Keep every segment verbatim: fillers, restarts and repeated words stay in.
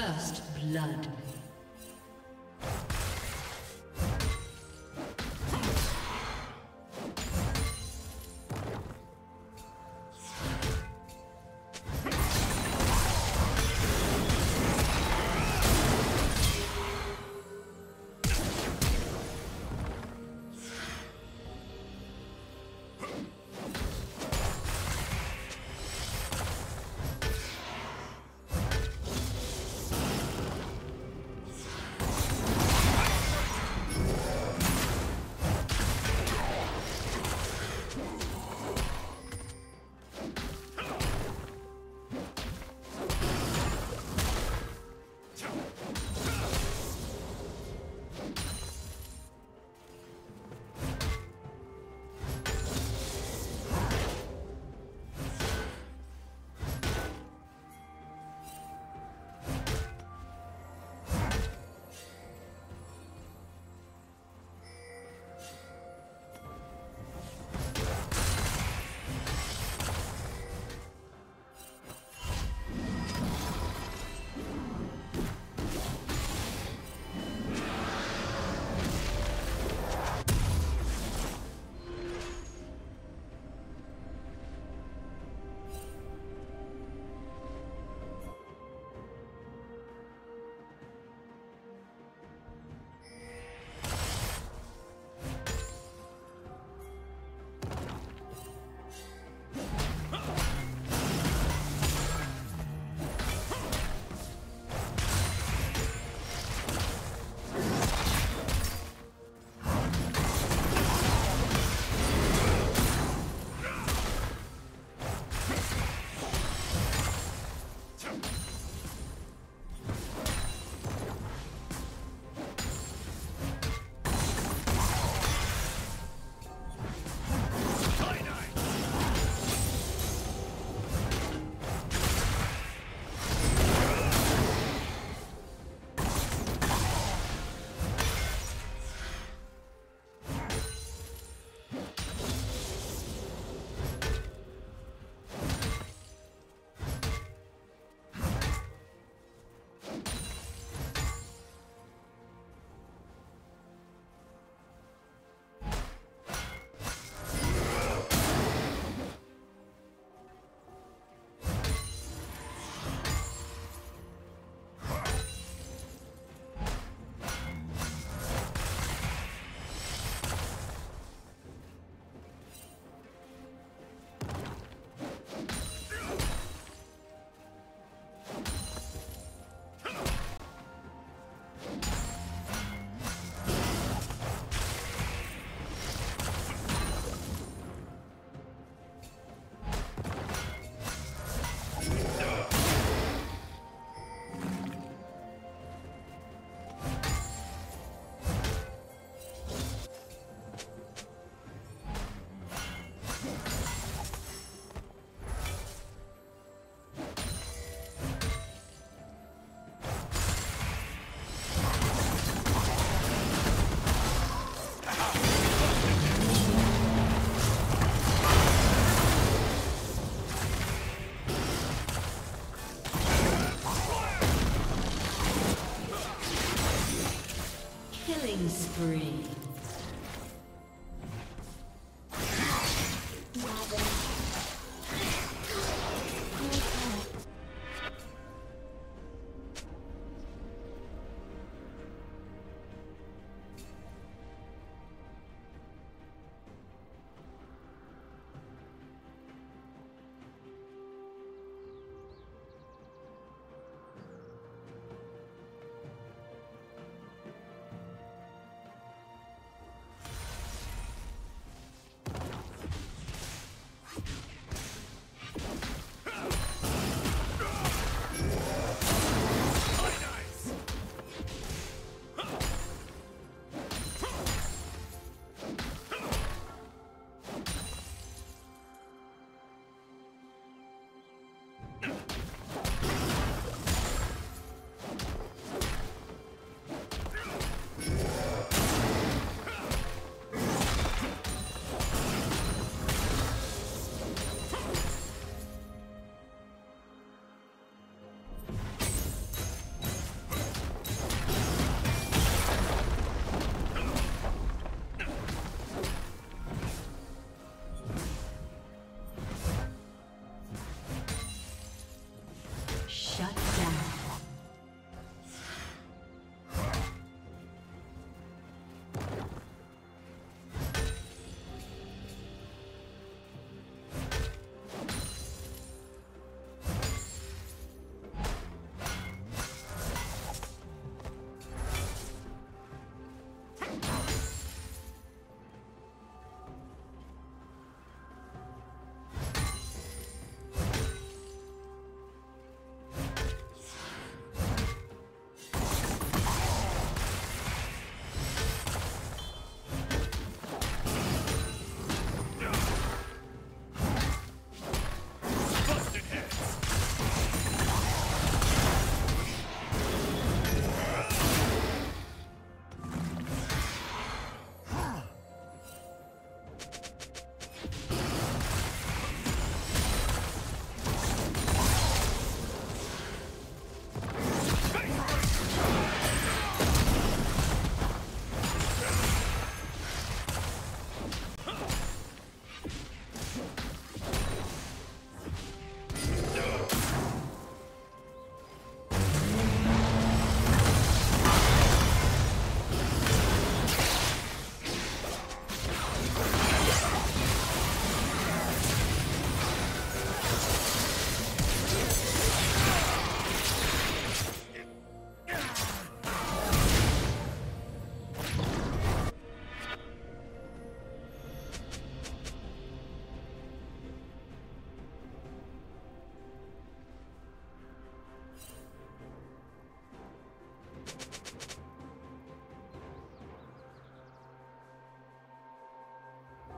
First blood.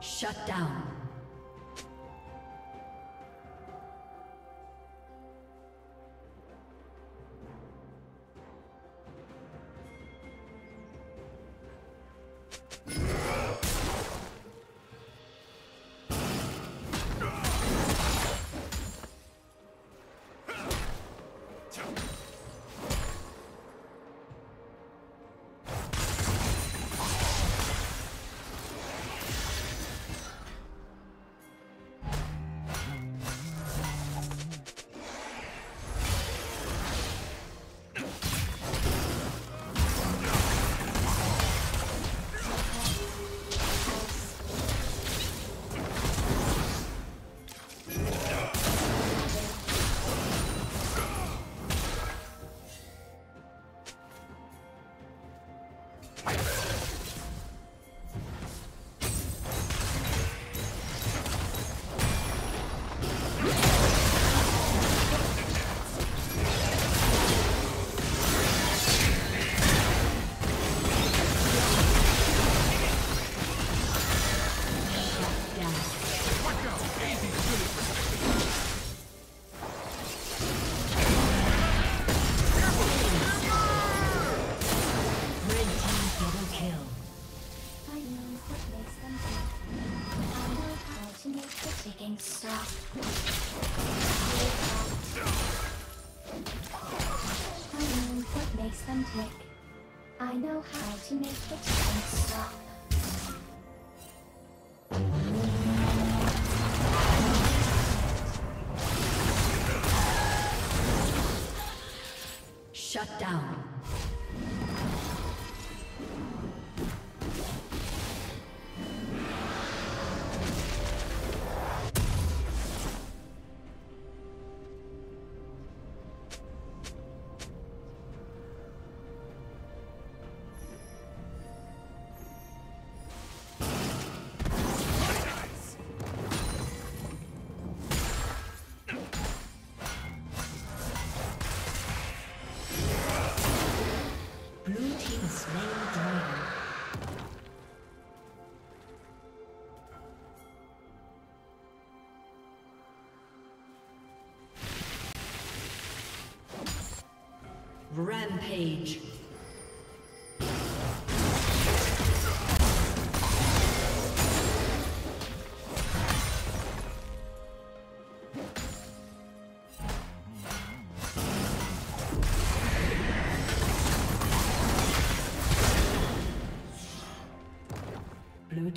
Shut down. Shut down. Rampage. Blue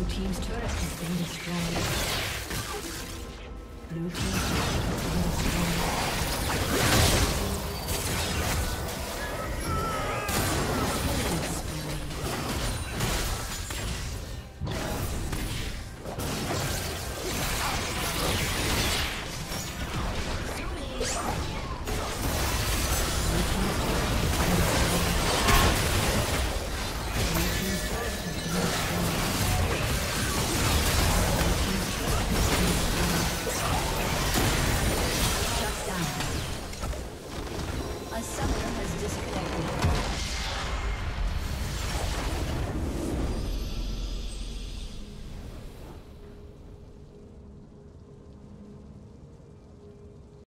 Blue team's turret has been destroyed. Blue team's turret has been destroyed.